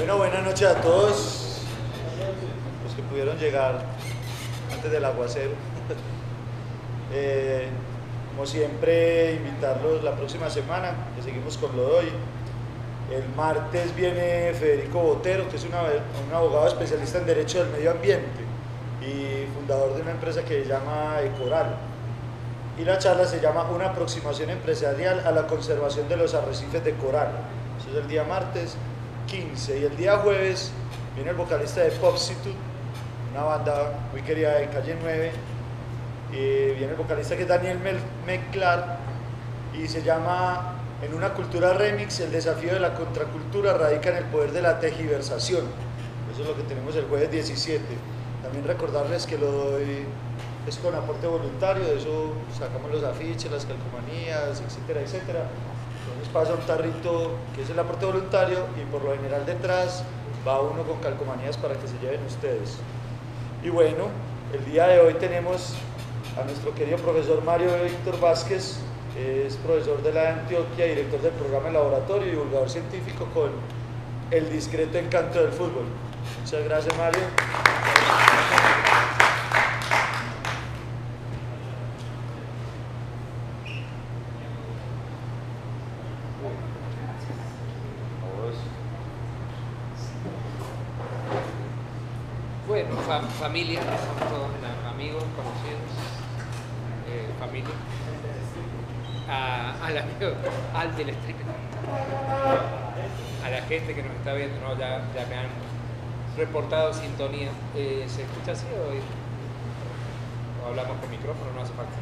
Bueno, buenas noches a todos los que pudieron llegar antes del aguacero. Como siempre, invitarlos la próxima semana, que seguimos con lo de hoy. El martes viene Federico Botero, que es un abogado especialista en Derecho del Medio Ambiente y fundador de una empresa que se llama Ecoral. Y la charla se llama Una aproximación empresarial a la conservación de los arrecifes de coral. Eso es el día martes 15. Y el día jueves viene el vocalista de Popstitute, una banda muy querida de Calle 9. Viene el vocalista que es Daniel McClark y se llama En una cultura remix, el desafío de la contracultura radica en el poder de la tergiversación. Eso es lo que tenemos el jueves 17. También recordarles que lo doy es con aporte voluntario, de eso sacamos los afiches, las calcomanías, etcétera, etcétera. Entonces pasa un tarrito que es el aporte voluntario y por lo general detrás va uno con calcomanías para que se lleven ustedes. Y bueno, el día de hoy tenemos a nuestro querido profesor Mario Víctor Vázquez, es profesor de la de Antioquia, director del programa El Laboratorio y divulgador científico con el discreto encanto del fútbol. Muchas gracias, Mario. Bueno, familia, somos todos amigos, conocidos, familia. Al amigo, al del stripper, a la gente que nos está viendo, ¿no? Ya me han reportado sintonía. ¿Se escucha así o hablamos por micrófono? No hace falta.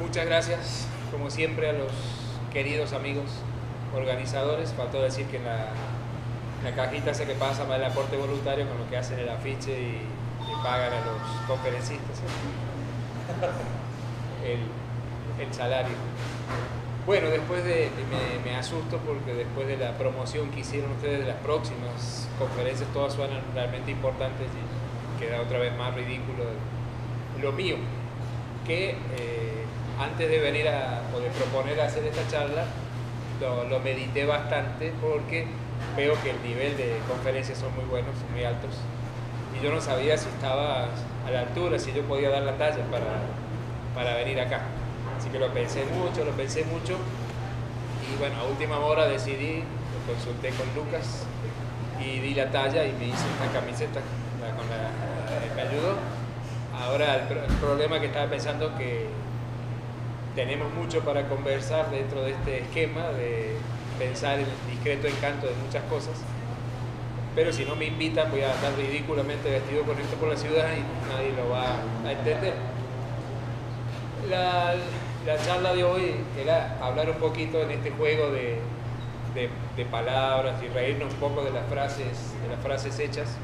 Muchas gracias, como siempre, a los queridos amigos organizadores. Faltó decir que la cajita esa que pasa para el aporte voluntario con lo que hacen el afiche y le pagan a los conferencistas, ¿sí? el salario. Bueno, después me asusto porque después de la promoción que hicieron ustedes de las próximas conferencias, todas suenan realmente importantes y queda otra vez más ridículo lo mío, que antes de venir o de proponer hacer esta charla, lo medité bastante porque veo que el nivel de conferencias son muy buenos, son muy altos, y yo no sabía si estaba a la altura, si yo podía dar la talla para venir acá. Así que lo pensé mucho, y bueno, a última hora decidí, lo consulté con Lucas y di la talla y me hice esta camiseta con la que ayudó. Ahora el problema que estaba pensando que tenemos mucho para conversar dentro de este esquema de pensar el discreto encanto de muchas cosas, pero si no me invitan voy a estar ridículamente vestido con esto por la ciudad y nadie lo va a entender. La charla de hoy era hablar un poquito en este juego de palabras y reírnos un poco de las frases hechas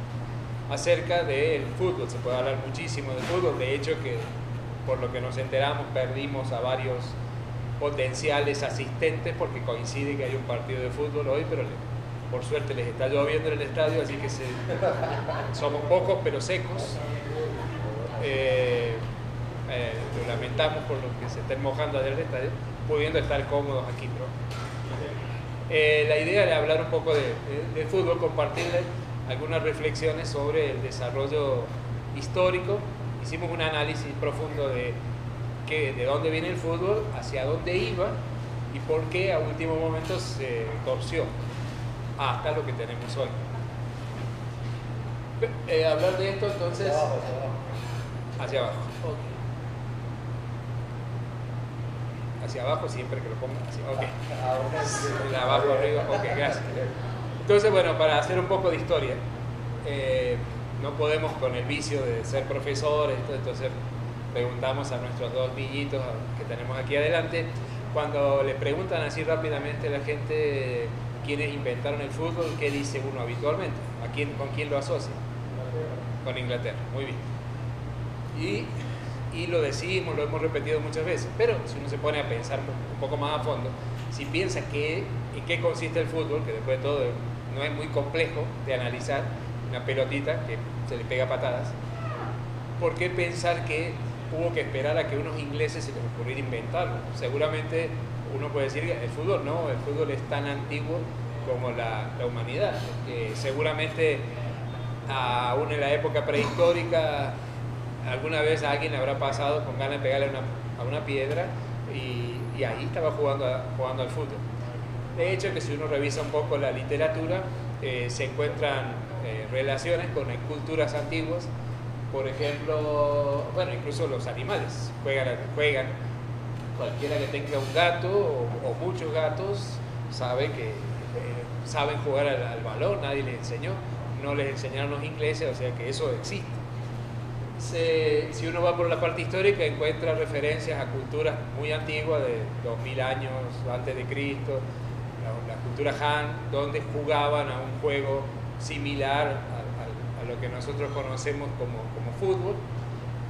acerca del fútbol. Se puede hablar muchísimo del fútbol, de hecho que por lo que nos enteramos perdimos a varios potenciales asistentes porque coincide que hay un partido de fútbol hoy, pero por suerte les está lloviendo en el estadio, así que somos pocos pero secos. Lo lamentamos por lo que se estén mojando allá en el estadio, pudiendo estar cómodos aquí, ¿no? La idea era hablar un poco de fútbol, compartirles algunas reflexiones sobre el desarrollo histórico. Hicimos un análisis profundo de dónde viene el fútbol, hacia dónde iba y por qué a último momento se torció hasta lo que tenemos hoy. Hablar de esto entonces hacia abajo. Okay. Hacia abajo siempre que lo pongan. Okay. Abajo, arriba. Ok, gracias. Entonces, bueno, para hacer un poco de historia, no podemos con el vicio de ser profesores, entonces preguntamos a nuestros dos niñitos que tenemos aquí adelante, cuando le preguntan así rápidamente a la gente quiénes inventaron el fútbol, ¿qué dice uno habitualmente? ¿Con quién lo asocia? Inglaterra. Con Inglaterra, muy bien. Y lo decimos, lo hemos repetido muchas veces, pero si uno se pone a pensar un poco más a fondo, si piensa en qué consiste el fútbol, que después de todo no es muy complejo de analizar, una pelotita que se le pega patadas, ¿por qué pensar que hubo que esperar a que unos ingleses se les ocurriera inventarlo? Seguramente uno puede decir, el fútbol no, el fútbol es tan antiguo como la humanidad. Seguramente aún en la época prehistórica alguna vez a alguien habrá pasado con ganas de pegarle a una piedra y ahí estaba jugando al fútbol. De hecho, que si uno revisa un poco la literatura, se encuentran relaciones con culturas antiguas. Por ejemplo, bueno, incluso los animales juegan. Cualquiera que tenga un gato o muchos gatos sabe que saben jugar al balón. Nadie les enseñó, no les enseñaron los ingleses, o sea que eso existe. Si uno va por la parte histórica, encuentra referencias a culturas muy antiguas de 2000 años antes de Cristo, la cultura Han, donde jugaban a un juego similar a lo que nosotros conocemos como fútbol.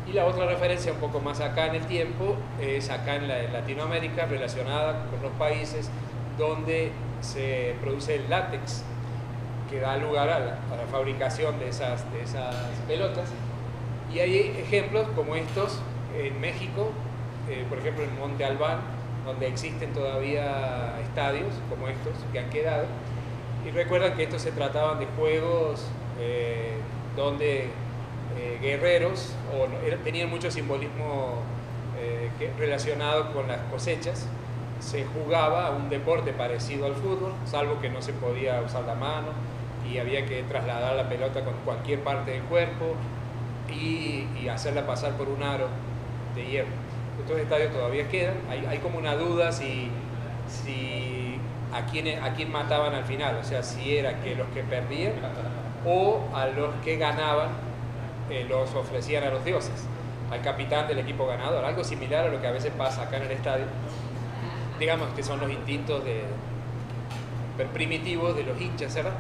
Y la otra referencia un poco más acá en el tiempo es acá en Latinoamérica, relacionada con los países donde se produce el látex, que da lugar a la fabricación de esas pelotas. Y hay ejemplos como estos en México, por ejemplo en Monte Albán, donde existen todavía estadios como estos que han quedado. Y recuerdan que estos se trataban de juegos donde guerreros tenían mucho simbolismo relacionado con las cosechas. Se jugaba un deporte parecido al fútbol, salvo que no se podía usar la mano y había que trasladar la pelota con cualquier parte del cuerpo y hacerla pasar por un aro de hierro. Estos estadios todavía quedan. Hay como una duda si a quién mataban al final, o sea, si era que los que perdían o a los que ganaban los ofrecían a los dioses, al capitán del equipo ganador, algo similar a lo que a veces pasa acá en el estadio. Digamos que son los instintos primitivos de los hinchas, ¿verdad?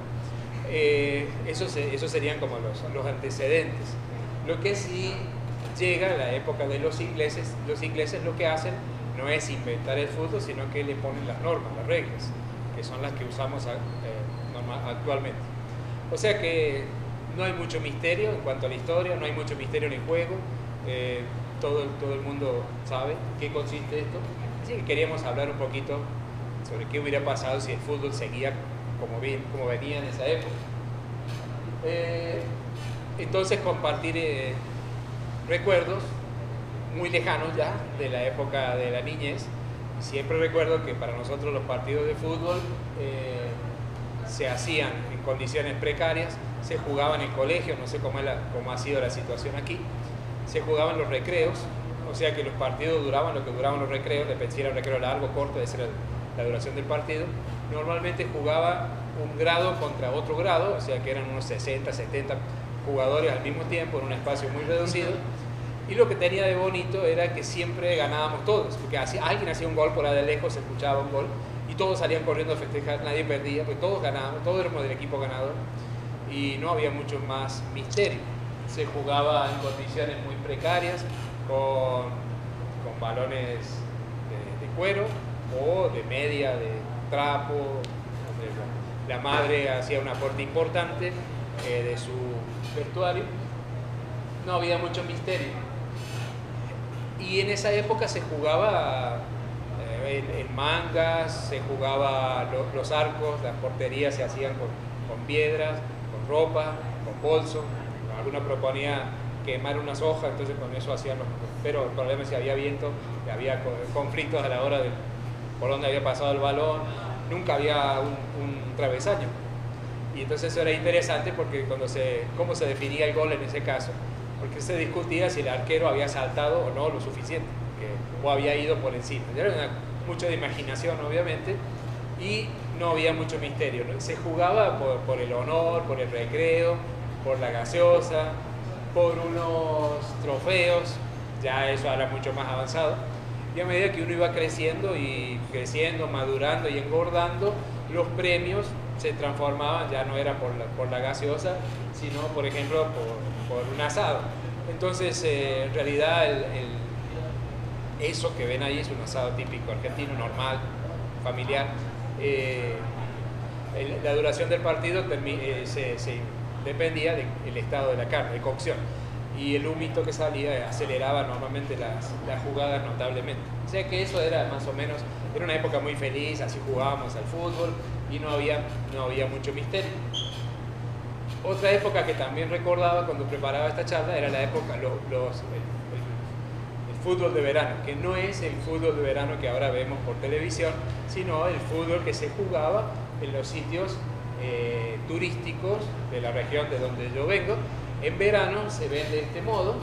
Esos serían como los antecedentes. Lo que sí llega a la época de los ingleses lo que hacen no es inventar el fútbol, sino que le ponen las normas, las reglas, que son las que usamos actualmente. O sea que no hay mucho misterio en cuanto a la historia, no hay mucho misterio en el juego. Todo el mundo sabe qué consiste esto. Así que queríamos hablar un poquito sobre qué hubiera pasado si el fútbol seguía como venía en esa época. Entonces compartir recuerdos muy lejanos ya de la época de la niñez. Siempre recuerdo que para nosotros los partidos de fútbol se hacían en condiciones precarias, se jugaba en el colegio, no sé cómo ha sido la situación aquí, se jugaban los recreos, o sea que los partidos duraban lo que duraban los recreos, dependía si era el recreo largo o corto, de ser la duración del partido. Normalmente jugaba un grado contra otro grado, o sea que eran unos 60, 70 jugadores al mismo tiempo en un espacio muy reducido, y lo que tenía de bonito era que siempre ganábamos todos, porque alguien hacía un gol por allá de lejos, se escuchaba un gol y todos salían corriendo a festejar, nadie perdía, porque todos ganábamos, todos éramos del equipo ganador y no había mucho más misterio. Se jugaba en condiciones muy precarias, con balones de cuero o de media, de trapo. La madre hacía un aporte importante de su vestuario. No había mucho misterio. Y en esa época se jugaba en mangas, se jugaba los arcos, las porterías se hacían con piedras, con ropa, con bolso. Alguna proponía quemar unas hojas, entonces con eso hacían los... Pero el problema es que había viento, que había conflictos a la hora de por dónde había pasado el balón, nunca había un travesaño. Y entonces eso era interesante porque cómo se definía el gol en ese caso, porque se discutía si el arquero había saltado o no lo suficiente, o había ido por encima. Era mucho de imaginación, obviamente, y no había mucho misterio. Se jugaba por el honor, por el recreo, por la gaseosa, por unos trofeos, ya eso era mucho más avanzado. Y a medida que uno iba creciendo, madurando y engordando, los premios se transformaban, ya no era por la gaseosa, sino por ejemplo por un asado. Entonces en realidad eso que ven ahí es un asado típico argentino, normal, familiar. La duración del partido dependía del estado de la carne, de cocción. y el humito que salía aceleraba normalmente las jugadas notablemente. O sea que eso era más o menos, era una época muy feliz, así jugábamos al fútbol y no había mucho misterio. Otra época que también recordaba cuando preparaba esta charla era la época, el fútbol de verano, que no es el fútbol de verano que ahora vemos por televisión, sino el fútbol que se jugaba en los sitios turísticos de la región de donde yo vengo. En verano se ven de este modo,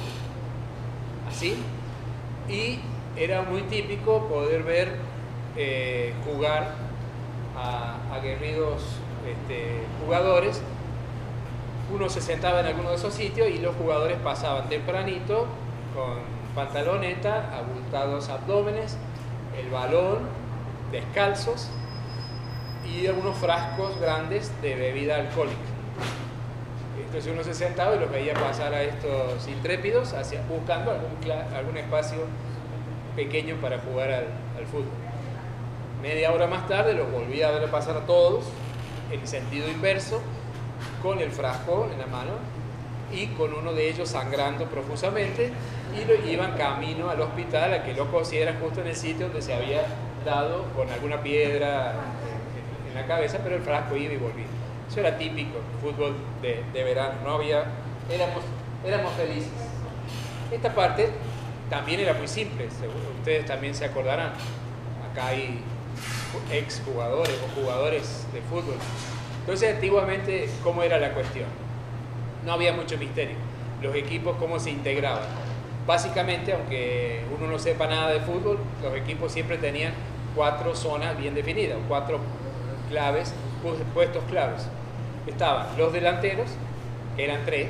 así, y era muy típico poder ver jugar a aguerridos jugadores. Uno se sentaba en alguno de esos sitios y los jugadores pasaban tempranito con pantaloneta, abultados abdómenes, el balón, descalzos y algunos frascos grandes de bebida alcohólica. Entonces uno se sentaba y los veía pasar a estos intrépidos buscando algún espacio pequeño para jugar al fútbol. Media hora más tarde los volvía a ver pasar a todos en sentido inverso, con el frasco en la mano y con uno de ellos sangrando profusamente, y lo iban camino al hospital a que lo cosieran justo en el sitio donde se había dado con alguna piedra en la cabeza, pero el frasco iba y volvía. Eso era típico, fútbol de verano, no había, éramos felices. Esta parte también era muy simple, seguro ustedes también se acordarán. Acá hay ex jugadores o jugadores de fútbol. Entonces, antiguamente, ¿cómo era la cuestión? No había mucho misterio. Los equipos, ¿cómo se integraban? Básicamente, aunque uno no sepa nada de fútbol, los equipos siempre tenían 4 zonas bien definidas, 4 claves, puestos claves. Estaban los delanteros, que eran 3,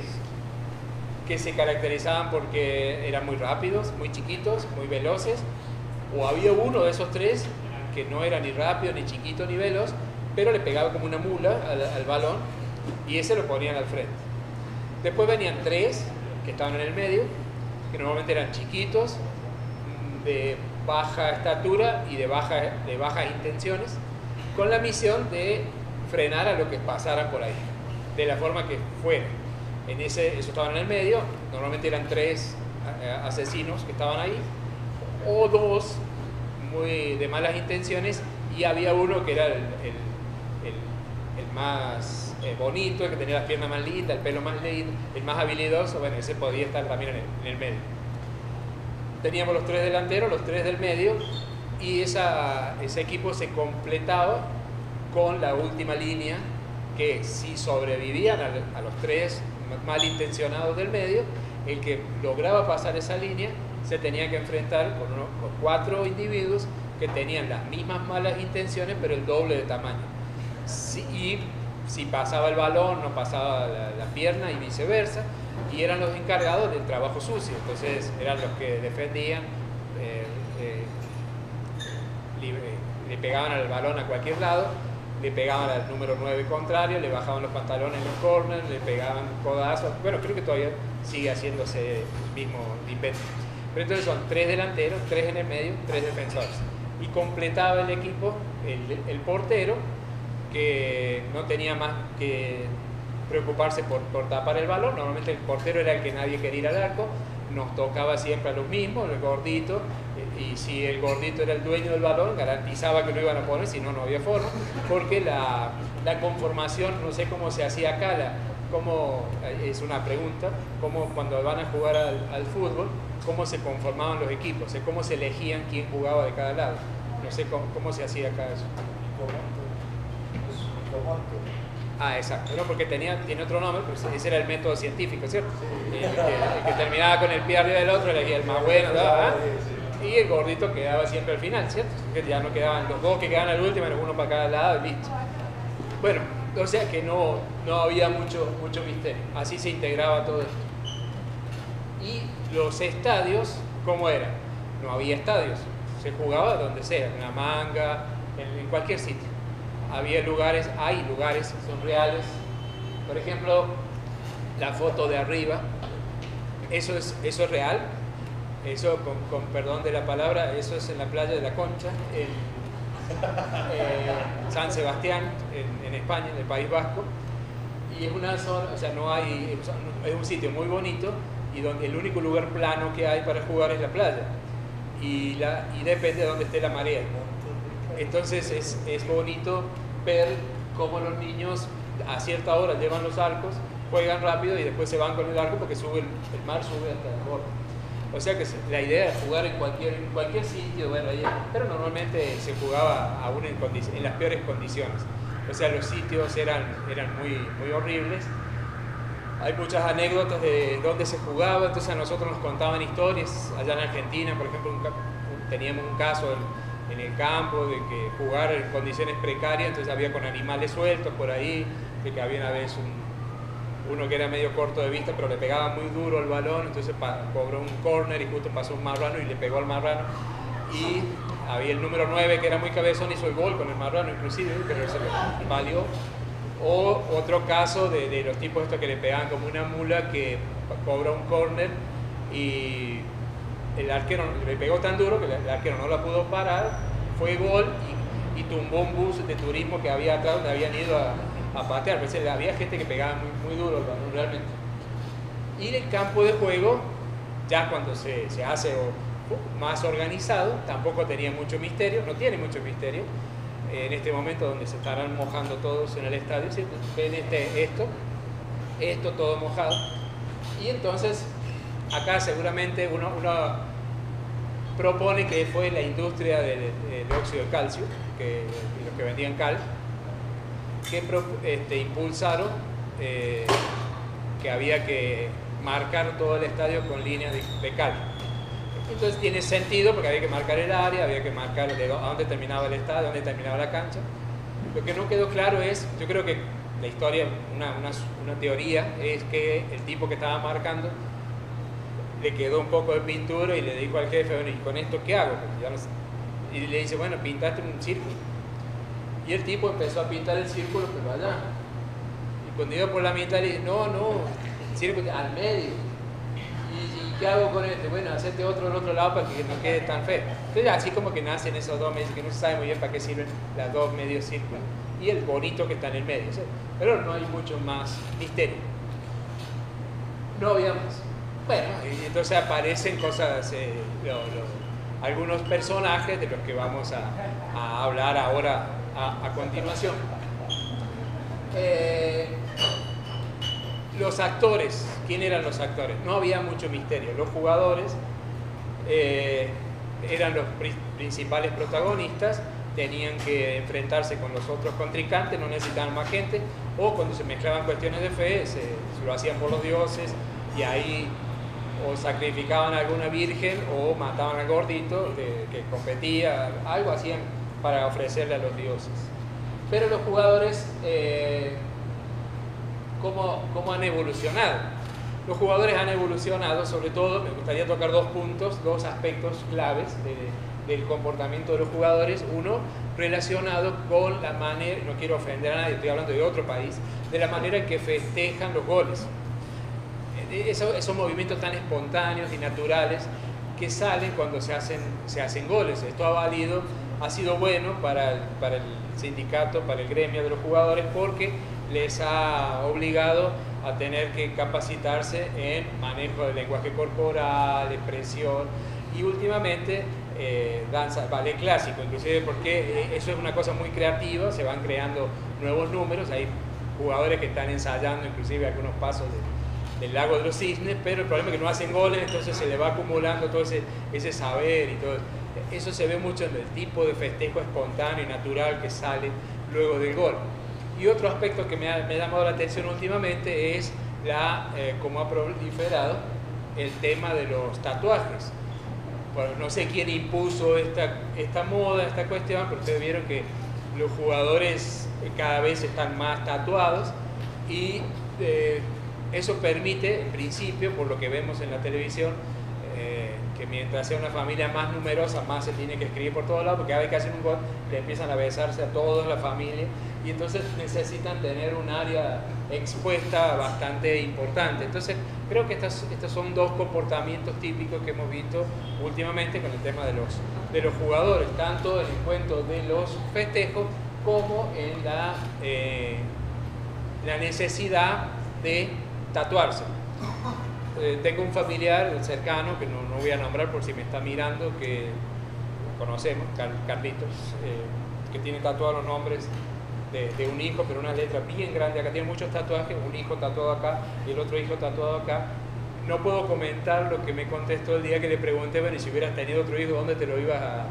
que se caracterizaban porque eran muy rápidos, muy chiquitos, muy veloces, o había uno de esos 3 que no era ni rápido, ni chiquito, ni veloz, pero le pegaba como una mula al balón y ese lo ponían al frente. Después venían 3 que estaban en el medio, que normalmente eran chiquitos, de baja estatura y de bajas intenciones, con la misión de frenar a lo que pasara por ahí, de la forma que fuera. Esos estaban en el medio, normalmente eran 3 asesinos que estaban ahí, o 2 muy de malas intenciones, y había uno que era el más bonito, el que tenía las piernas más lindas, el pelo más lindo, el más habilidoso. Bueno, ese podía estar también en el medio. Teníamos los 3 delanteros, los 3 del medio, y ese equipo se completaba con la última línea, que si sobrevivían a los 3 malintencionados del medio, el que lograba pasar esa línea se tenía que enfrentar con 4 individuos que tenían las mismas malas intenciones, pero el doble de tamaño. Si pasaba el balón, no pasaba la pierna y viceversa, y eran los encargados del trabajo sucio. Entonces eran los que defendían, le pegaban al balón a cualquier lado, le pegaban al número 9 contrario, le bajaban los pantalones en los corners, le pegaban codazos. Bueno, creo que todavía sigue haciéndose el mismo invento. Pero entonces son 3 delanteros, 3 en el medio, 3 defensores. Y completaba el equipo el portero, que no tenía más que preocuparse por tapar el balón. Normalmente el portero era el que nadie quería ir al arco, nos tocaba siempre a los mismos, el gordito, y si el gordito era el dueño del balón, garantizaba que lo iban a poner, si no, no había forma, porque la conformación, no sé cómo se hacía acá, es una pregunta, como cuando van a jugar al fútbol, cómo se conformaban los equipos, cómo se elegían quién jugaba de cada lado. No sé cómo se hacía acá eso. Ah, exacto. No, porque tiene otro nombre, pero ese era el método científico, ¿cierto? Sí. El que terminaba con el pie arriba del otro, elegía el más bueno, ¿verdad? Y el gordito quedaba siempre al final, ¿cierto? Que ya no quedaban los 2 que quedaban al último, los uno para cada lado y listo. Bueno, o sea que no había mucho misterio. Así se integraba todo esto. Y los estadios, ¿cómo eran? No había estadios, se jugaba donde sea, en la manga, en cualquier sitio. Había lugares, hay lugares, son reales. Por ejemplo, la foto de arriba, eso es real, eso con perdón de la palabra, eso es en la playa de la Concha, en San Sebastián, en España, en el País Vasco. Y es una zona, o sea, no hay, es un sitio muy bonito, y donde el único lugar plano que hay para jugar es la playa, y depende de dónde esté la marea. Entonces es bonito ver cómo los niños a cierta hora llevan los arcos, juegan rápido y después se van con el arco porque sube el mar, sube hasta el borde. O sea que la idea es jugar en cualquier sitio, bueno, pero normalmente se jugaba aún en las peores condiciones. O sea, los sitios eran muy, muy horribles. Hay muchas anécdotas de dónde se jugaba, entonces a nosotros nos contaban historias. Allá en Argentina, por ejemplo, teníamos un caso en el campo de que jugar en condiciones precarias, entonces había con animales sueltos por ahí, de que había una vez uno que era medio corto de vista, pero le pegaba muy duro el balón, entonces cobró un córner y justo pasó un marrano y le pegó al marrano. Y había el número 9 que era muy cabezón, hizo el gol con el marrano inclusive, pero se lo valió. O otro caso de los tipos estos que le pegaban como una mula, que cobra un córner y el arquero le pegó tan duro que el arquero no la pudo parar, fue gol y tumbó un bus de turismo que había atrás donde habían ido a patear. Entonces, había gente que pegaba muy, muy duro el balón realmente. Y en el campo de juego, ya cuando se hace más organizado, tampoco tenía mucho misterio, no tiene mucho misterio. En este momento donde se estarán mojando todos en el estadio, ¿sí? Ven esto todo mojado. Y entonces acá seguramente uno propone que fue la industria del óxido de calcio, los que vendían cal, que impulsaron que había que marcar todo el estadio con líneas de cal. Entonces tiene sentido porque había que marcar el área, había que marcar a dónde terminaba el estadio, a dónde terminaba la cancha. Lo que no quedó claro es, yo creo que la historia, una teoría, es que el tipo que estaba marcando le quedó un poco de pintura y le dijo al jefe, bueno, ¿y con esto qué hago? Ya no sé. Y le dice, bueno, pintaste un círculo. Y el tipo empezó a pintar el círculo, pero allá. Y cuando iba por la mitad le dice, no, el círculo al medio. ¿Qué hago con este? Bueno, hacete otro del otro lado para que no quede tan feo. Entonces, así como que nacen esos dos medios, que no se sabe muy bien para qué sirven las dos medios círculos y el bonito que está en el medio, ¿sí? Pero no hay mucho más misterio. No había más. Bueno, y entonces aparecen cosas, algunos personajes de los que vamos a hablar ahora a continuación. Los actores, ¿quién eran los actores? No había mucho misterio. Los jugadores eran los principales protagonistas, tenían que enfrentarse con los otros contrincantes, no necesitaban más gente, o cuando se mezclaban cuestiones de fe, se lo hacían por los dioses, y ahí o sacrificaban a alguna virgen o mataban al gordito que competía, algo hacían para ofrecerle a los dioses. Pero los jugadores... ¿Cómo han evolucionado? Los jugadores han evolucionado, sobre todo, me gustaría tocar dos aspectos claves del comportamiento de los jugadores. Uno, relacionado con la manera, no quiero ofender a nadie, estoy hablando de otro país, de la manera en que festejan los goles. Esos movimientos tan espontáneos y naturales que salen cuando se hacen goles. Esto ha sido bueno para el sindicato, para el gremio de los jugadores, porque les ha obligado a tener que capacitarse en manejo del lenguaje corporal, expresión y últimamente danza, ballet clásico, inclusive porque eso es una cosa muy creativa, se van creando nuevos números, hay jugadores que están ensayando inclusive algunos pasos del Lago de los Cisnes, pero el problema es que no hacen goles, entonces se le va acumulando todo ese saber y todo eso se ve mucho en el tipo de festejo espontáneo y natural que sale luego del gol. Y otro aspecto que me ha llamado la atención últimamente es cómo ha proliferado el tema de los tatuajes. Bueno, no sé quién impuso esta moda, esta cuestión, pero ustedes vieron que los jugadores cada vez están más tatuados y eso permite, en principio, por lo que vemos en la televisión, que mientras sea una familia más numerosa, más se tiene que escribir por todos lados, porque cada vez que hacen un gol le empiezan a besarse a toda la familia y entonces necesitan tener un área expuesta bastante importante. Entonces creo que estos son dos comportamientos típicos que hemos visto últimamente con el tema de los jugadores, tanto en el cuento de los festejos como en la necesidad de tatuarse. tengo un familiar cercano, que no voy a nombrar por si me está mirando, que conocemos, Carlitos, que tiene tatuados los nombres de un hijo, pero una letra bien grande acá, tiene muchos tatuajes, un hijo tatuado acá y el otro hijo tatuado acá. No puedo comentar lo que me contestó el día que le pregunté, bueno, y si hubieras tenido otro hijo, ¿dónde te lo ibas a...?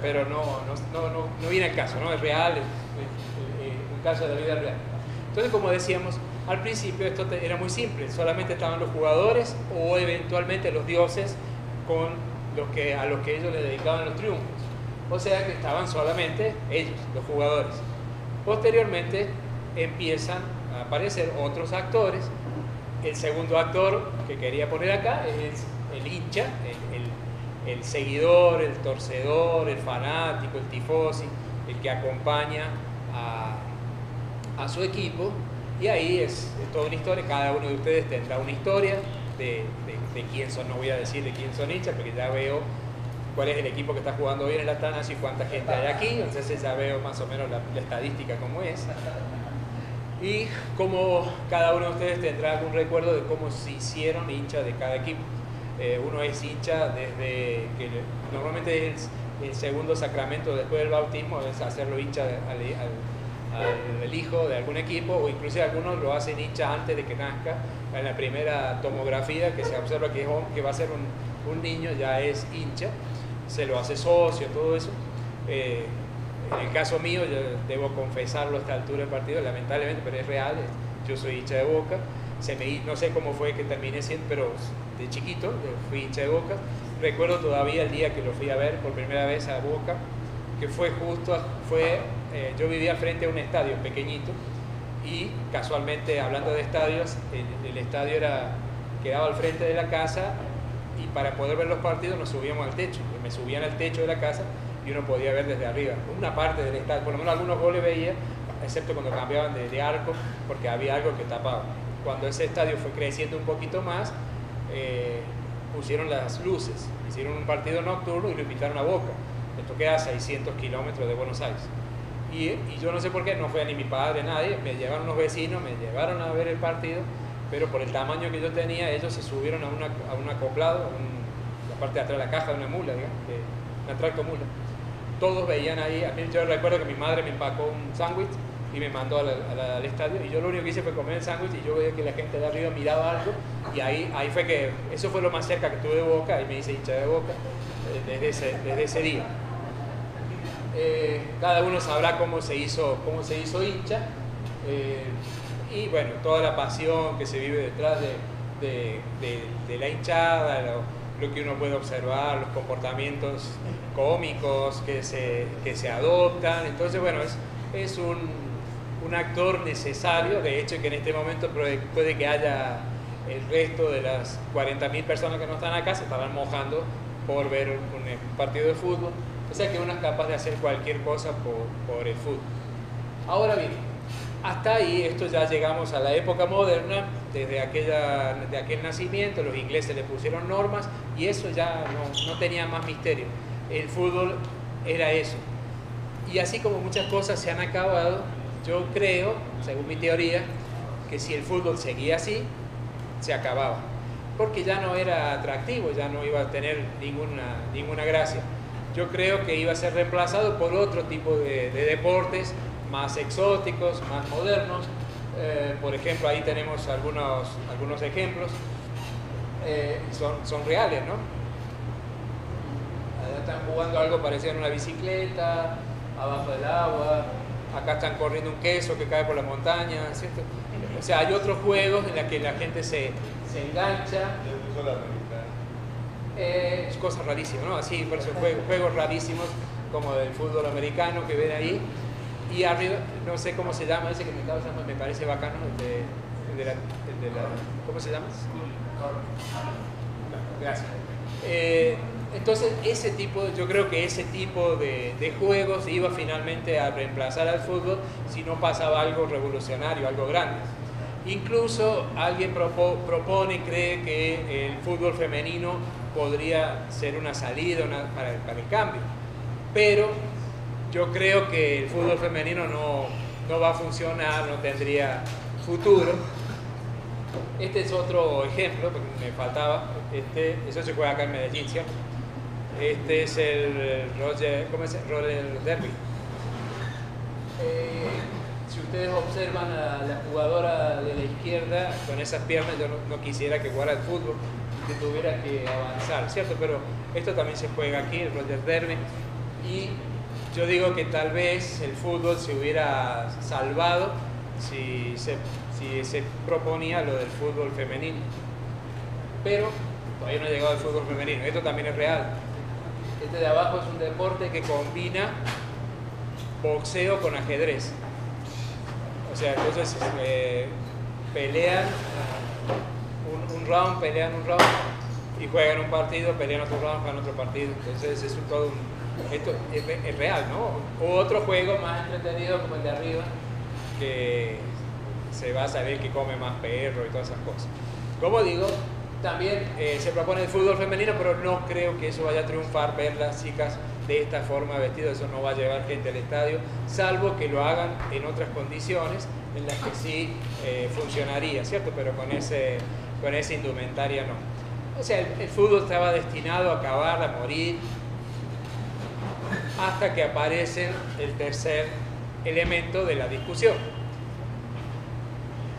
Pero no viene al caso, ¿no? Es real, es un caso de la vida real. Entonces, como decíamos, al principio esto era muy simple, solamente estaban los jugadores o eventualmente los dioses con a los que ellos les dedicaban los triunfos. O sea que estaban solamente ellos, los jugadores. Posteriormente empiezan a aparecer otros actores. El segundo actor que quería poner acá es el hincha, el seguidor, el torcedor, el fanático, el tifosi, el que acompaña a su equipo. Y ahí es toda una historia. Cada uno de ustedes tendrá una historia de quién son. No voy a decir de quién son hinchas, porque ya veo cuál es el equipo que está jugando hoy en el Atanasio y cuánta gente hay aquí. Entonces ya veo más o menos la estadística como es. Y como cada uno de ustedes tendrá algún recuerdo de cómo se hicieron hinchas de cada equipo. Uno es hincha desde que normalmente es el segundo sacramento después del bautismo, es hacerlo hincha al hijo de algún equipo, o inclusive algunos lo hacen hincha antes de que nazca. En la primera tomografía que se observa que va a ser un niño, ya es hincha, se lo hace socio, todo eso. En el caso mío, yo debo confesarlo a esta altura del partido, lamentablemente, pero es real, yo soy hincha de Boca. No sé cómo fue que terminé siendo, pero de chiquito fui hincha de Boca. Recuerdo todavía el día que lo fui a ver por primera vez a Boca, que yo vivía frente a un estadio pequeñito, y casualmente, hablando de estadios, el estadio quedaba al frente de la casa, y para poder ver los partidos nos subíamos al techo. Me subían al techo de la casa y uno podía ver desde arriba una parte del estadio, por lo menos algunos goles veía, excepto cuando cambiaban de arco, porque había algo que tapaba. Cuando ese estadio fue creciendo un poquito más, pusieron las luces, hicieron un partido nocturno y lo invitaron a Boca. Esto queda a 600 kilómetros de Buenos Aires. Y yo no sé por qué, no fue ni mi padre, nadie, me llevaron los vecinos, me llevaron a ver el partido, pero por el tamaño que yo tenía, ellos se subieron a un acoplado, la parte de atrás de la caja de una mula, digamos, de una tractomula. Todos veían ahí, yo recuerdo que mi madre me empacó un sándwich y me mandó al estadio, y yo lo único que hice fue comer el sándwich, y yo veía que la gente de arriba miraba algo, y ahí fue que, eso fue lo más cerca que tuve de Boca, y me hice hincha de Boca desde ese día. Cada uno sabrá cómo se hizo hincha, y bueno, toda la pasión que se vive detrás de la hinchada, lo que uno puede observar, los comportamientos cómicos que se adoptan. Entonces, bueno, es un actor necesario. De hecho, que en este momento puede que haya el resto de las 40.000 personas que no están acá, se estarán mojando por ver un partido de fútbol. O sea que uno es capaz de hacer cualquier cosa por el fútbol. Ahora bien, hasta ahí, esto ya llegamos a la época moderna. Desde aquel nacimiento, los ingleses le pusieron normas, y eso ya no tenía más misterio. El fútbol era eso. Y así como muchas cosas se han acabado, yo creo, según mi teoría, que si el fútbol seguía así, se acababa. Porque ya no era atractivo, ya no iba a tener ninguna gracia. Yo creo que iba a ser reemplazado por otro tipo de deportes más exóticos, más modernos. Por ejemplo, ahí tenemos algunos ejemplos. Son reales, ¿no? Allá están jugando algo parecido a una bicicleta, abajo del agua. Acá están corriendo un queso que cae por la montaña, ¿cierto? O sea, hay otros juegos en los que la gente se engancha. Es cosa rarísima, ¿no? Así, por eso, juegos rarísimos como del fútbol americano que ven ahí. Y arriba, no sé cómo se llama, ese que me parece bacano, el de la ¿cómo se llama? Gracias. Entonces, yo creo que ese tipo de juegos iba finalmente a reemplazar al fútbol si no pasaba algo revolucionario, algo grande. Incluso alguien propone, cree que el fútbol femenino podría ser una salida para el cambio. Pero yo creo que el fútbol femenino no va a funcionar, no tendría futuro. Este es otro ejemplo, porque me faltaba. Eso se juega acá en Medellín, ¿cierto? Este es el Roger, ¿cómo es? Roller Derby. Si ustedes observan a la jugadora de la izquierda, con esas piernas yo no quisiera que jugara el fútbol, que tuviera que avanzar, ¿cierto? Pero esto también se juega aquí, el Roller Derby. Y yo digo que tal vez el fútbol se hubiera salvado si se proponía lo del fútbol femenino. Pero todavía no ha llegado el fútbol femenino, esto también es real. Este de abajo es un deporte que combina boxeo con ajedrez. O sea, entonces pelean un round, pelean un round y juegan un partido, pelean otro round, juegan otro partido. Entonces es todo esto es real, ¿no? O otro juego más entretenido como el de arriba, que se va a saber que come más perro y todas esas cosas. Como digo, también se propone el fútbol femenino, pero no creo que eso vaya a triunfar, ver las chicas de esta forma vestidas. Eso no va a llevar gente al estadio, salvo que lo hagan en otras condiciones en las que sí funcionaría, ¿cierto? Pero con esa indumentaria no. O sea, el fútbol estaba destinado a acabar, a morir, hasta que aparece el tercer elemento de la discusión.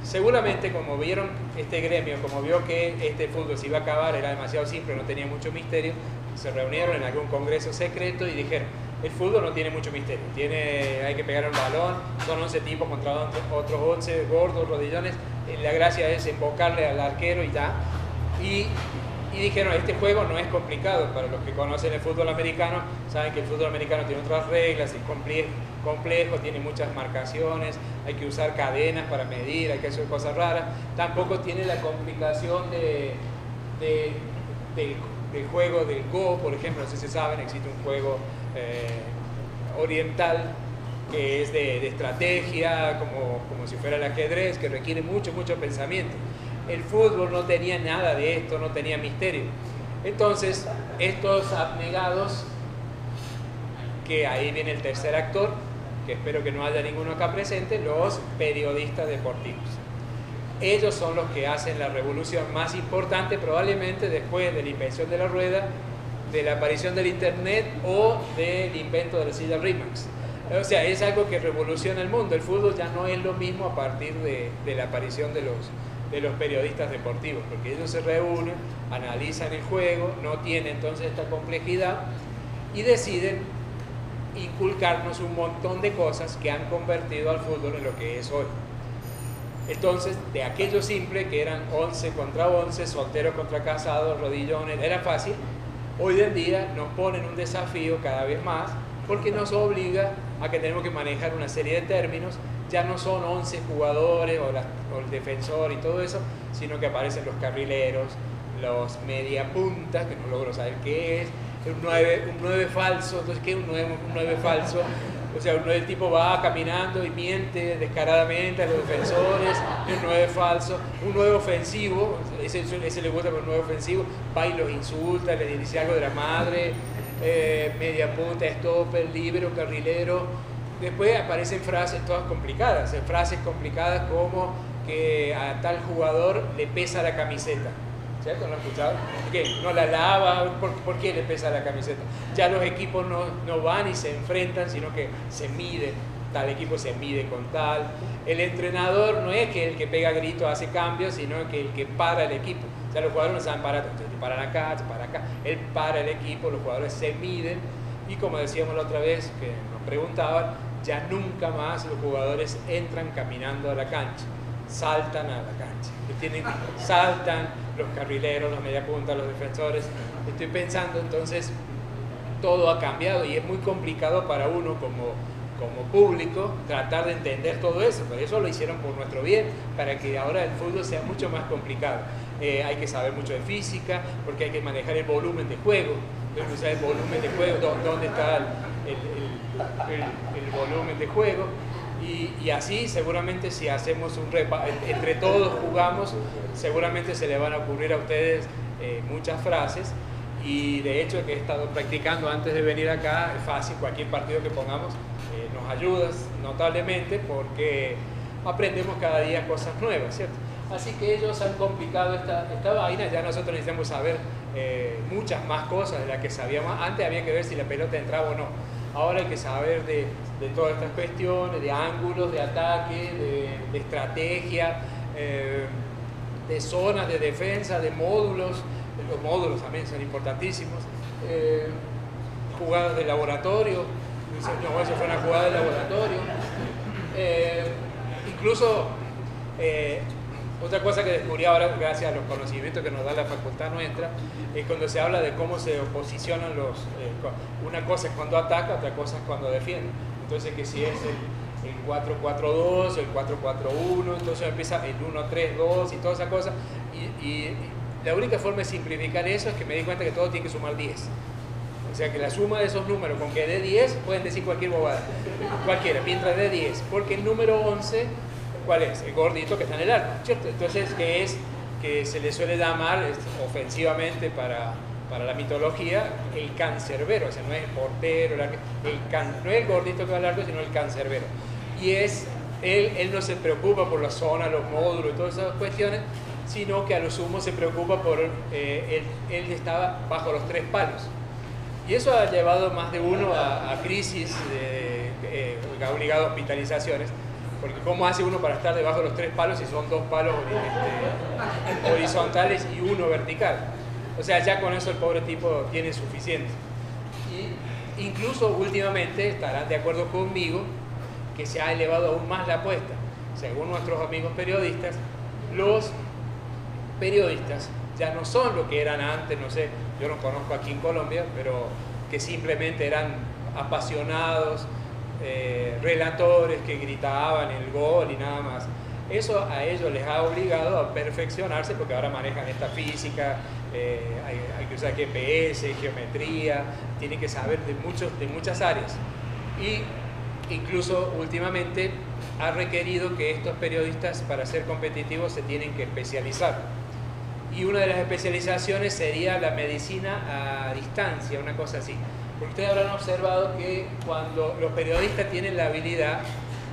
Seguramente, como vieron este gremio, como vio que este fútbol se iba a acabar, era demasiado simple, no tenía mucho misterio, se reunieron en algún congreso secreto y dijeron: el fútbol no tiene mucho misterio, hay que pegar un balón, son 11 tipos contra otros 11, gordos, rodillones, la gracia es embocarle al arquero y ya. Y dijeron: este juego no es complicado. Para los que conocen el fútbol americano, saben que el fútbol americano tiene otras reglas, es complejo, tiene muchas marcaciones, hay que usar cadenas para medir, hay que hacer cosas raras. Tampoco tiene la complicación del juego del Go, por ejemplo. No sé si saben, existe un juego oriental que es de estrategia, como si fuera el ajedrez, que requiere mucho pensamiento. El fútbol no tenía nada de esto, no tenía misterio. Entonces, estos abnegados, que ahí viene el tercer actor, que espero que no haya ninguno acá presente, los periodistas deportivos. Ellos son los que hacen la revolución más importante, probablemente después de la invención de la rueda, de la aparición del internet o del invento de la silla Rimax. O sea, es algo que revoluciona el mundo. El fútbol ya no es lo mismo a partir de la aparición de los periodistas deportivos, porque ellos se reúnen, analizan el juego, no tienen entonces esta complejidad y deciden inculcarnos un montón de cosas que han convertido al fútbol en lo que es hoy. Entonces, de aquello simple que eran 11 contra 11, solteros contra casados, rodillones, era fácil, hoy en día nos ponen un desafío cada vez más, porque nos obliga a que tenemos que manejar una serie de términos. Ya no son 11 jugadores o el defensor y todo eso, sino que aparecen los carrileros, los mediapuntas, que no logro saber qué es, un 9 falso. Entonces, ¿qué es un 9 falso? O sea, un 9 tipo va caminando y miente descaradamente a los defensores, un 9 falso, un 9 ofensivo, ese le gusta, un 9 ofensivo, va y los insulta, les dice algo de la madre, mediapunta, stopper, libero, carrilero. Después aparecen frases todas complicadas, como que a tal jugador le pesa la camiseta, ¿cierto? ¿No han escuchado? ¿Qué? No la lava, ¿por qué le pesa la camiseta? Ya los equipos no van y se enfrentan, sino que se miden, tal equipo se mide con tal. El entrenador no es que el que pega gritos hace cambios, sino que el que para el equipo. O sea, los jugadores no saben parar, te paran acá, te paran acá. Él para el equipo, los jugadores se miden y, como decíamos la otra vez, que nos preguntaban, ya nunca más los jugadores entran caminando a la cancha, saltan a la cancha. Saltan los carrileros, los mediapuntas, los defensores. Estoy pensando, entonces, todo ha cambiado y es muy complicado para uno como público tratar de entender todo eso, pero eso lo hicieron por nuestro bien, para que ahora el fútbol sea mucho más complicado. Hay que saber mucho de física, porque hay que manejar el volumen de juego. El volumen de juego, dónde está el volumen de juego, y así seguramente, si hacemos un entre todos jugamos, seguramente se le van a ocurrir a ustedes muchas frases. Y de hecho, que he estado practicando antes de venir acá, es fácil, cualquier partido que pongamos nos ayuda notablemente, porque aprendemos cada día cosas nuevas, ¿cierto? Así que ellos han complicado esta vaina. Ya nosotros necesitamos saber muchas más cosas de las que sabíamos. Antes había que ver si la pelota entraba o no. Ahora hay que saber de todas estas cuestiones, de ángulos, de ataque, de estrategia, de zonas de defensa, de módulos. Los módulos también son importantísimos. Jugadas de laboratorio. No, eso fue una jugada de laboratorio. Otra cosa que descubrí ahora, gracias a los conocimientos que nos da la facultad nuestra, es cuando se habla de cómo se posicionan los... una cosa es cuando ataca, otra cosa es cuando defiende. Entonces, que si es el 4-4-2, el 4-4-1, entonces empieza el 1-3-2 y toda esa cosa. Y la única forma de simplificar eso es que me di cuenta que todo tiene que sumar 10. O sea, que la suma de esos números, con que dé 10, pueden decir cualquier bobada. Cualquiera, mientras dé 10. Porque el número 11... ¿cuál es? El gordito que está en el arco, ¿cierto? Entonces, que es que se le suele llamar ofensivamente para la mitología el cancerbero. O sea, no es el portero, no es el gordito que va al arco, sino el cancerbero. Y es, él no se preocupa por la zona, los módulos y todas esas cuestiones, sino que a lo sumo se preocupa por él estaba bajo los tres palos. Y eso ha llevado más de uno a crisis, que ha obligado a hospitalizaciones. Porque ¿cómo hace uno para estar debajo de los tres palos si son dos palos horizontales y uno vertical? O sea, ya con eso el pobre tipo tiene suficiente. Y incluso últimamente estarán de acuerdo conmigo que se ha elevado aún más la apuesta. Según nuestros amigos periodistas, los periodistas ya no son lo que eran antes, no sé, yo no conozco aquí en Colombia, pero que simplemente eran apasionados, relatores que gritaban el gol y nada más. Eso a ellos les ha obligado a perfeccionarse, porque ahora manejan esta física, hay que usar GPS, geometría, tienen que saber de muchas áreas. Y incluso últimamente ha requerido que estos periodistas, para ser competitivos, se tienen que especializar. Y una de las especializaciones sería la medicina a distancia, una cosa así. Ustedes habrán observado que cuando los periodistas tienen la habilidad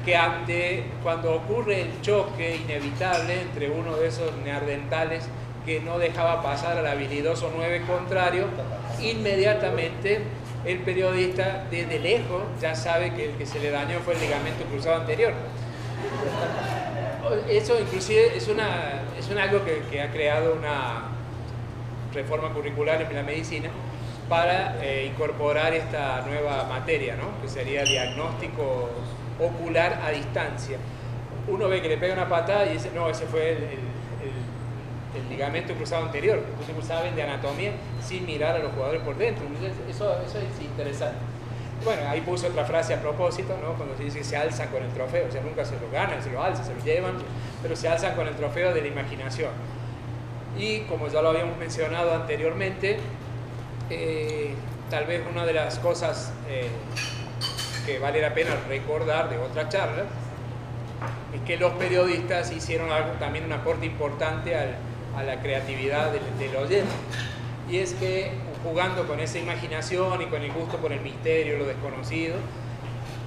que cuando ocurre el choque inevitable entre uno de esos neandertales que no dejaba pasar al habilidoso 9 contrario, inmediatamente el periodista desde lejos ya sabe que el que se le dañó fue el ligamento cruzado anterior. Eso inclusive es algo que ha creado una reforma curricular en la medicina para incorporar esta nueva materia, ¿no? Que sería diagnóstico ocular a distancia. Uno ve que le pega una patada y dice, no, ese fue el ligamento cruzado anterior. Ustedes saben de anatomía sin mirar a los jugadores por dentro. Eso es interesante. Bueno, ahí puse otra frase a propósito, ¿no? Cuando se dice que se alzan con el trofeo, o sea, nunca se lo ganan, se lo alzan, se lo llevan, pero se alzan con el trofeo de la imaginación. Y como ya lo habíamos mencionado anteriormente, tal vez una de las cosas que vale la pena recordar de otra charla es que los periodistas hicieron también un aporte importante a la creatividad del oyente, y es que jugando con esa imaginación y con el gusto por el misterio, lo desconocido,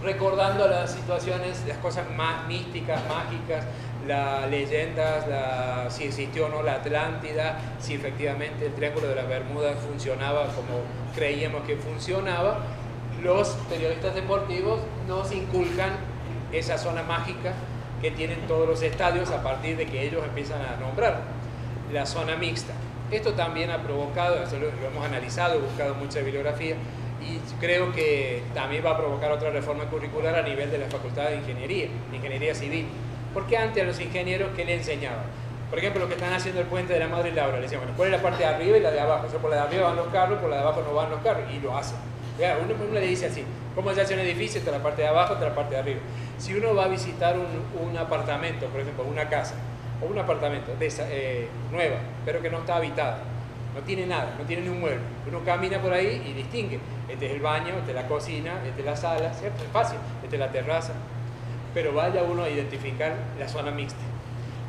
recordando las situaciones, las cosas más místicas, mágicas, las leyendas, si existió o no la Atlántida, si efectivamente el Triángulo de las Bermudas funcionaba como creíamos que funcionaba, los periodistas deportivos nos inculcan esa zona mágica que tienen todos los estadios a partir de que ellos empiezan a nombrar, la zona mixta. Esto también ha provocado, eso lo hemos analizado, buscado mucha bibliografía, y creo que también va a provocar otra reforma curricular a nivel de la Facultad de Ingeniería, Civil. Porque antes a los ingenieros, ¿qué le enseñaban? Por ejemplo, los que están haciendo el puente de la Madre Laura, le decían, bueno, ¿cuál es la parte de arriba y la de abajo? O sea, por la de arriba van los carros, por la de abajo no van los carros, y lo hacen. Uno le dice así, ¿cómo se hace un edificio? Está la parte de abajo, está la parte de arriba. Si uno va a visitar un apartamento, por ejemplo, una casa, o un apartamento nueva, pero que no está habitada, no tiene nada, no tiene ni un mueble. Uno camina por ahí y distingue, este es el baño, este es la cocina, este es la sala, ¿cierto? Es fácil, este es la terraza. Pero vaya uno a identificar la zona mixta.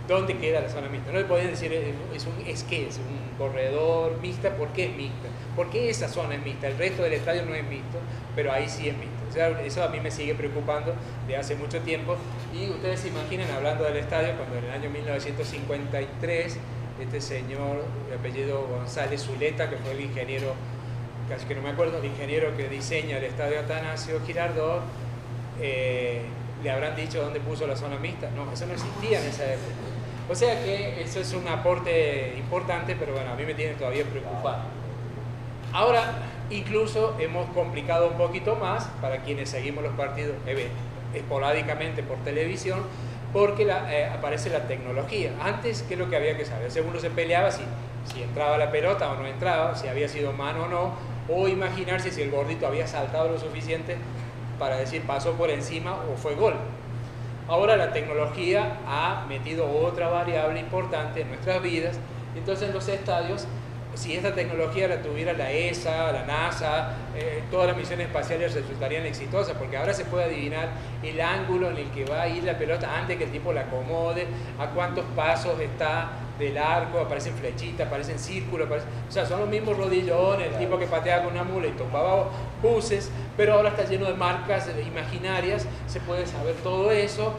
dónde queda la zona mixta. No le podían decir es un corredor mixta, porque es mixta, porque esa zona es mixta, el resto del estadio no es mixto, pero ahí sí es mixto. O sea, eso a mí me sigue preocupando de hace mucho tiempo. Y ustedes se imaginan, hablando del estadio, cuando en el año 1953 este señor de apellido González Zuleta, que fue el ingeniero, casi que no me acuerdo, el ingeniero que diseña el estadio Atanasio Girardot, le habrán dicho dónde puso la zona mixta. No, eso no existía en esa época. O sea que eso es un aporte importante, pero bueno, a mí me tiene todavía preocupado. Ahora, incluso hemos complicado un poquito más para quienes seguimos los partidos esporádicamente por televisión, porque aparece la tecnología. Antes, ¿qué es lo que había que saber? Según uno se peleaba si entraba la pelota o no entraba, si había sido mano o no, o imaginarse si el gordito había saltado lo suficiente para decir pasó por encima o fue gol. Ahora la tecnología ha metido otra variable importante en nuestras vidas. Entonces, en los estadios, si esta tecnología la tuviera la ESA, la NASA, todas las misiones espaciales resultarían exitosas, porque ahora se puede adivinar el ángulo en el que va a ir la pelota antes que el tipo la acomode, a cuántos pasos está del arco, aparecen flechitas, aparecen círculos, o sea, son los mismos rodillones, el tipo que pateaba con una mula y topaba buses, pero ahora está lleno de marcas imaginarias, se puede saber todo eso.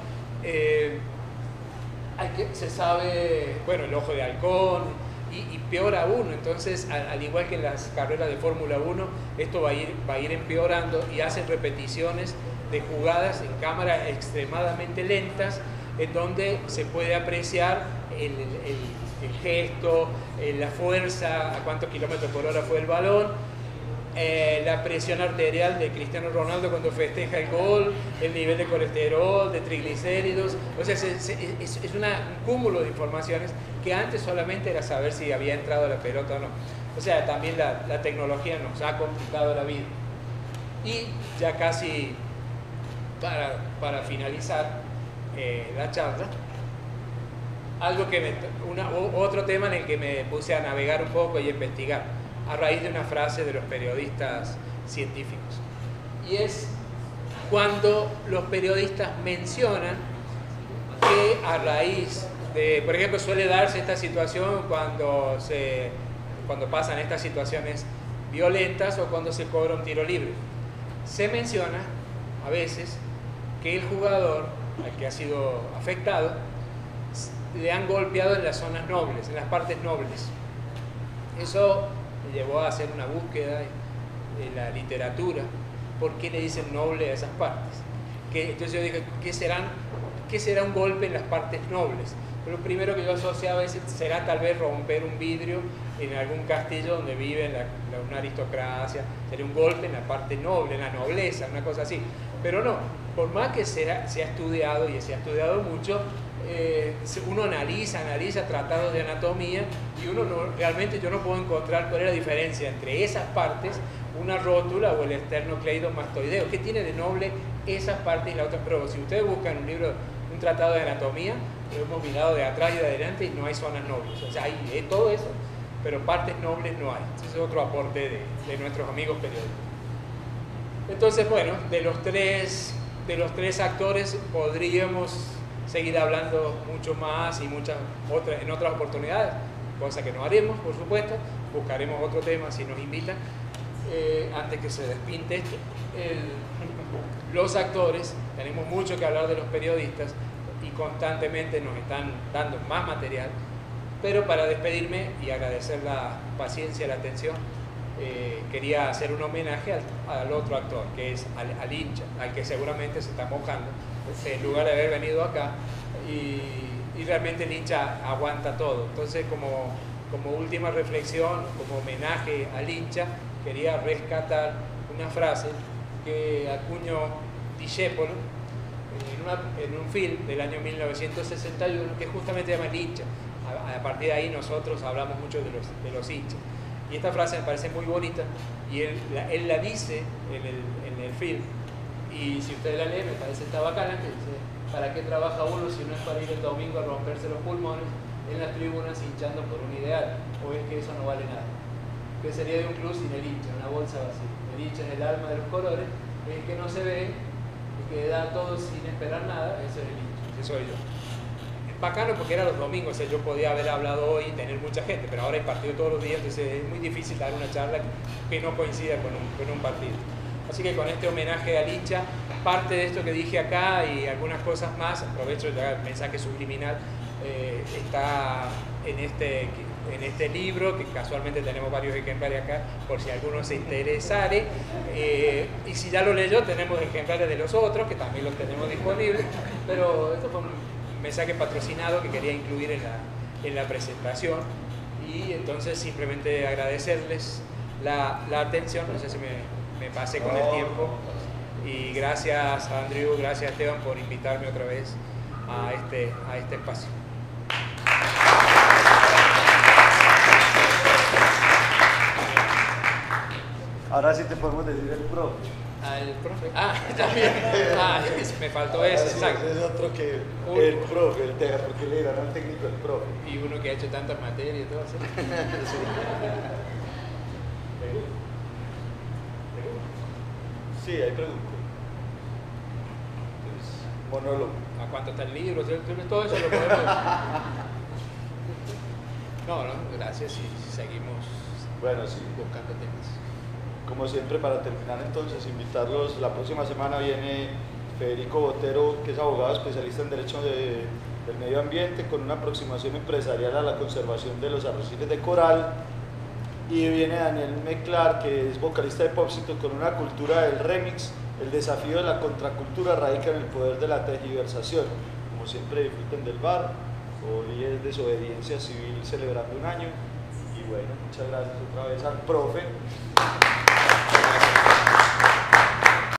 Se sabe, bueno, el ojo de halcón, y peor aún. Entonces, al igual que en las carreras de Fórmula 1, esto va a ir empeorando, y hacen repeticiones de jugadas en cámara extremadamente lentas, en donde se puede apreciar el gesto, la fuerza, a cuántos kilómetros por hora fue el balón, la presión arterial de Cristiano Ronaldo cuando festeja el gol, el nivel de colesterol, de triglicéridos. O sea, es un cúmulo de informaciones que antes solamente era saber si había entrado la pelota o no. O sea, también la tecnología nos ha complicado la vida. Y ya casi para finalizar la charla, algo que otro tema en el que me puse a navegar un poco y a investigar, a raíz de una frase de los periodistas científicos. Y es cuando los periodistas mencionan que a raíz de, por ejemplo, suele darse esta situación cuando pasan estas situaciones violentas o cuando se cobra un tiro libre. Se menciona a veces que el jugador al que ha sido afectado le han golpeado en las zonas nobles, en las partes nobles. Eso llevó a hacer una búsqueda en la literatura, ¿por qué le dicen noble a esas partes? Entonces yo dije, ¿qué será un golpe en las partes nobles? Pero lo primero que yo asociaba es, será tal vez romper un vidrio en algún castillo donde vive una aristocracia, sería un golpe en la parte noble, en la nobleza, una cosa así. Pero no, por más que se ha estudiado, y se ha estudiado mucho, uno analiza tratados de anatomía, y realmente yo no puedo encontrar cuál es la diferencia entre esas partes, una rótula o el esternocleidomastoideo. ¿Qué tiene de noble esas partes y la otra? Pero si ustedes buscan un tratado de anatomía, lo hemos mirado de atrás y de adelante y no hay zonas nobles. O sea, hay todo eso, pero partes nobles no hay. Ese es otro aporte de nuestros amigos periodistas. Entonces, bueno, de los tres actores podríamos seguir hablando mucho más y en otras oportunidades, cosa que no haremos, por supuesto. Buscaremos otro tema si nos invitan, antes que se despinte esto. Los actores, tenemos mucho que hablar de los periodistas y constantemente nos están dando más material, pero para despedirme y agradecer la paciencia y la atención, quería hacer un homenaje al otro actor, que es al Lincha, al que seguramente se está mojando en lugar de haber venido acá, y realmente Lincha aguanta todo. Entonces, como última reflexión, como homenaje a Lincha, quería rescatar una frase que acuñó Discepolo en un film del año 1961 que justamente se llama Lincha. A partir de ahí nosotros hablamos mucho de los hinchas, y esta frase me parece muy bonita, y él la dice en el film. Y si usted la lee, me parece esta bacana, que dice: ¿para qué trabaja uno si no es para ir el domingo a romperse los pulmones en las tribunas hinchando por un ideal? ¿O es que eso no vale nada? ¿Qué sería de un club sin el hincha? Una bolsa vacía. El hincha es el alma de los colores, es el que no se ve, el que da todo sin esperar nada. Ese es el hincha, ese soy yo. bacano porque eran los domingos, o sea, yo podía haber hablado hoy y tener mucha gente, pero ahora hay partido todos los días, entonces es muy difícil dar una charla que no coincida con un partido. Así que con este homenaje a Lincha, parte de esto que dije acá y algunas cosas más, aprovecho ya el mensaje subliminal, está en este libro, que casualmente tenemos varios ejemplares acá, por si alguno se interesare, y si ya lo leyó, tenemos ejemplares de los otros, que también los tenemos disponibles, pero esto fue un mensaje patrocinado que quería incluir en la presentación, y entonces simplemente agradecerles la atención, no sé si me pasé con el tiempo, y gracias a Andrew, gracias a Esteban por invitarme otra vez a este espacio. Ahora sí te podemos decir el profe. ¿Al profe? Ah, está bien. Ah, me faltó ese, exacto. Es otro que el profe, el TEA, porque le ganó al técnico el profe. Y uno que ha hecho tantas materias y todo eso. Sí, hay preguntas. Monólogo. ¿A cuánto está el libro? Todo eso lo podemos... No, gracias y seguimos buscando temas. Como siempre, para terminar entonces, invitarlos, la próxima semana viene Federico Botero, que es abogado especialista en Derecho del Medio Ambiente, con una aproximación empresarial a la conservación de los arrecifes de coral, y viene Daniel McClark, que es vocalista de Popstitute, con una cultura del remix, el desafío de la contracultura radica en el poder de la tergiversación. Como siempre, disfruten del bar, hoy es Desobediencia Civil celebrando un año, y bueno, muchas gracias otra vez al profe.